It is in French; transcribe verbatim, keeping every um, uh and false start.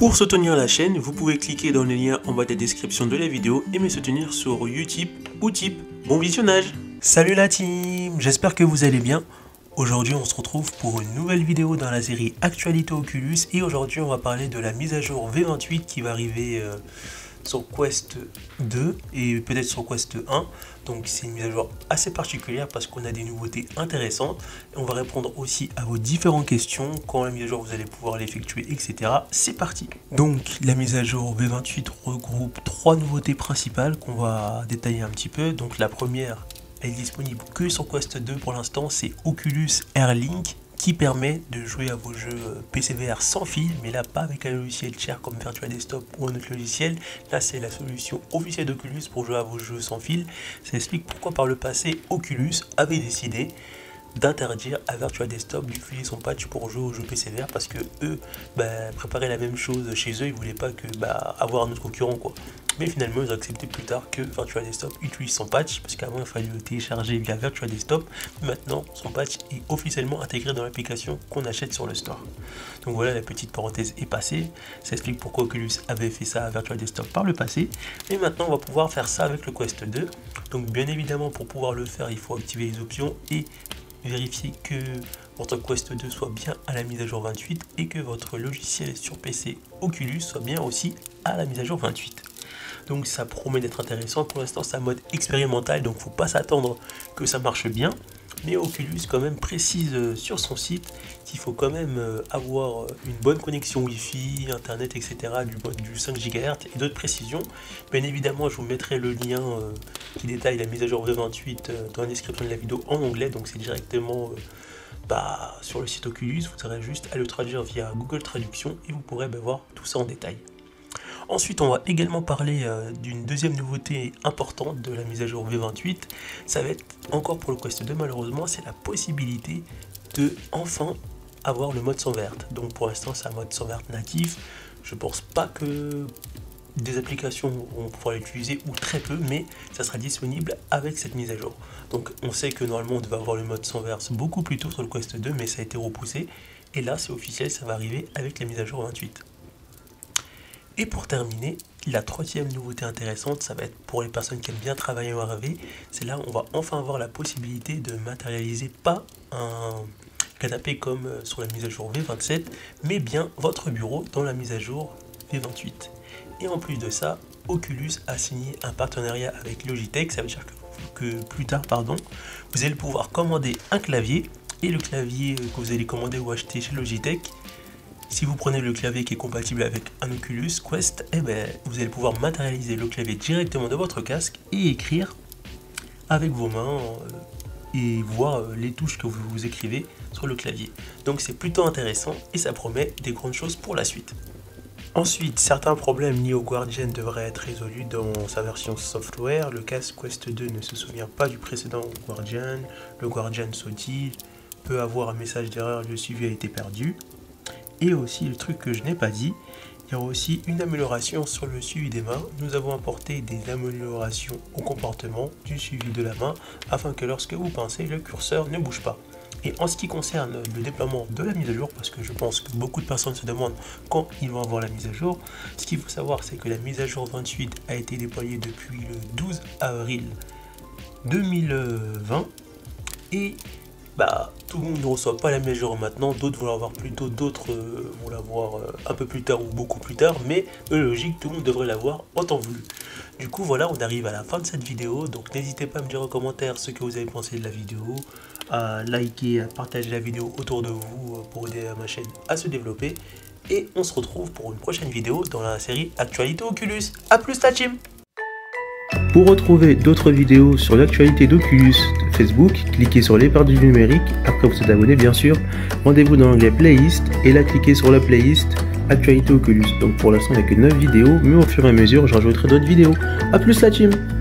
Pour soutenir la chaîne, vous pouvez cliquer dans le lien en bas de la description de la vidéo et me soutenir sur Utip ou Tip. Bon visionnage! Salut la team, j'espère que vous allez bien. Aujourd'hui on se retrouve pour une nouvelle vidéo dans la série Actualité Oculus et aujourd'hui on va parler de la mise à jour V vingt-huit qui va arriver euh, sur Quest deux et peut-être sur Quest un. Donc c'est une mise à jour assez particulière parce qu'on a des nouveautés intéressantes et on va répondre aussi à vos différentes questions, quand la mise à jour vous allez pouvoir l'effectuer, etc. C'est parti. Donc la mise à jour V vingt-huit regroupe trois nouveautés principales qu'on va détailler un petit peu. Donc la première, elle est disponible que sur Quest deux pour l'instant, c'est Oculus Air Link qui permet de jouer à vos jeux P C V R sans fil, mais là pas avec un logiciel cher comme Virtual Desktop ou un autre logiciel. Là c'est la solution officielle d'Oculus pour jouer à vos jeux sans fil. Ça explique pourquoi par le passé Oculus avait décidé d'interdire à Virtual Desktop d'utiliser son patch pour jouer aux jeux P C V R parce que eux bah, préparaient la même chose chez eux, ils voulaient pas que bah, avoir un autre concurrent quoi. Mais finalement ils ont accepté plus tard que Virtual Desktop utilise son patch parce qu'avant il fallait le télécharger via Virtual Desktop. Maintenant son patch est officiellement intégré dans l'application qu'on achète sur le store. Donc voilà, la petite parenthèse est passée, ça explique pourquoi Oculus avait fait ça à Virtual Desktop par le passé. Et maintenant on va pouvoir faire ça avec le Quest deux. Donc bien évidemment pour pouvoir le faire il faut activer les options et vérifier que votre Quest deux soit bien à la mise à jour vingt-huit et que votre logiciel sur P C Oculus soit bien aussi à la mise à jour vingt-huit. Donc ça promet d'être intéressant. Pour l'instant c'est un mode expérimental, donc faut pas s'attendre que ça marche bien. Mais Oculus quand même précise sur son site qu'il faut quand même avoir une bonne connexion Wi-Fi, Internet, et cetera du cinq gigahertz et d'autres précisions. Bien évidemment, je vous mettrai le lien qui détaille la mise à jour de vingt-huit dans la description de la vidéo en anglais. Donc c'est directement bah, sur le site Oculus, vous aurez juste à le traduire via Google Traduction et vous pourrez bah, voir tout ça en détail. Ensuite, on va également parler d'une deuxième nouveauté importante de la mise à jour V vingt-huit. Ça va être encore pour le Quest deux malheureusement, c'est la possibilité de enfin avoir le mode sans verte. Donc pour l'instant, c'est un mode sans verte natif. Je pense pas que des applications vont pouvoir l'utiliser ou très peu, mais ça sera disponible avec cette mise à jour. Donc on sait que normalement, on devait avoir le mode sans verte beaucoup plus tôt sur le Quest deux, mais ça a été repoussé. Et là, c'est officiel, ça va arriver avec la mise à jour vingt-huit. Et pour terminer, la troisième nouveauté intéressante, ça va être pour les personnes qui aiment bien travailler en R V. C'est là où on va enfin avoir la possibilité de matérialiser pas un canapé comme sur la mise à jour V vingt-sept, mais bien votre bureau dans la mise à jour V vingt-huit. Et en plus de ça, Oculus a signé un partenariat avec Logitech. Ça veut dire que, que plus tard, pardon, vous allez pouvoir commander un clavier. Et le clavier que vous allez commander ou acheter chez Logitech, si vous prenez le clavier qui est compatible avec un Oculus Quest, eh ben, vous allez pouvoir matérialiser le clavier directement de votre casque et écrire avec vos mains euh, et voir euh, les touches que vous, vous écrivez sur le clavier. Donc c'est plutôt intéressant et ça promet des grandes choses pour la suite. Ensuite, certains problèmes liés au Guardian devraient être résolus dans sa version software. Le casque Quest deux ne se souvient pas du précédent Guardian, le Guardian sautille, peut avoir un message d'erreur, le suivi a été perdu. Et aussi, le truc que je n'ai pas dit, il y aura aussi une amélioration sur le suivi des mains. Nous avons apporté des améliorations au comportement du suivi de la main afin que lorsque vous pincez, le curseur ne bouge pas. Et en ce qui concerne le déploiement de la mise à jour, parce que je pense que beaucoup de personnes se demandent quand ils vont avoir la mise à jour, ce qu'il faut savoir, c'est que la mise à jour vingt-huit a été déployée depuis le douze avril deux mille vingt et bah, tout le monde ne reçoit pas la mise à jour maintenant, d'autres vont l'avoir plus tôt, d'autres euh, vont l'avoir euh, un peu plus tard ou beaucoup plus tard, mais de logique, tout le monde devrait l'avoir en temps voulu. Du coup, voilà, on arrive à la fin de cette vidéo, donc n'hésitez pas à me dire en commentaire ce que vous avez pensé de la vidéo, à liker, à partager la vidéo autour de vous pour aider ma chaîne à se développer, et on se retrouve pour une prochaine vidéo dans la série Actualité Oculus. A plus la team! Pour retrouver d'autres vidéos sur l'actualité d'Oculus Facebook, cliquez sur Les perdus du numérique, après vous êtes abonné bien sûr, rendez-vous dans l'onglet Playlist et là cliquez sur la playlist Actualité Oculus. Donc pour l'instant il n'y a que neuf vidéos, mais au fur et à mesure j'en rajouterai d'autres vidéos. A plus la team!